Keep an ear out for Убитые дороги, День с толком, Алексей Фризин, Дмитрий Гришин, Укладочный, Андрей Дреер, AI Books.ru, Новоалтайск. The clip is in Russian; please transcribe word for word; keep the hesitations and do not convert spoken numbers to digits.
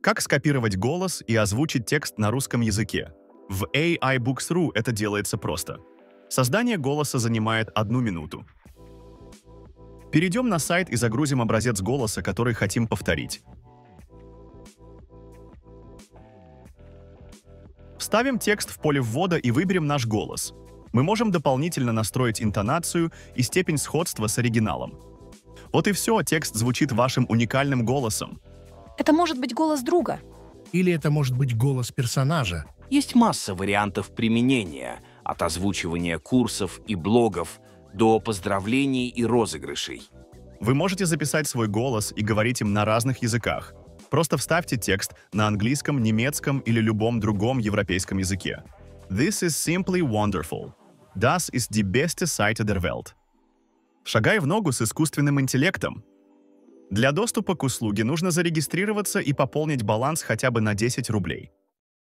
Как скопировать голос и озвучить текст на русском языке? В эй ай букс точка ру это делается просто. Создание голоса занимает одну минуту. Перейдем на сайт и загрузим образец голоса, который хотим повторить. Вставим текст в поле ввода и выберем наш голос. Мы можем дополнительно настроить интонацию и степень сходства с оригиналом. Вот и все, текст звучит вашим уникальным голосом. Это может быть голос друга. Или это может быть голос персонажа. Есть масса вариантов применения, от озвучивания курсов и блогов до поздравлений и розыгрышей. Вы можете записать свой голос и говорить им на разных языках. Просто вставьте текст на английском, немецком или любом другом европейском языке. This is simply wonderful. Das ist die beste Seite der Welt. Шагай в ногу с искусственным интеллектом. Для доступа к услуге нужно зарегистрироваться и пополнить баланс хотя бы на десять рублей.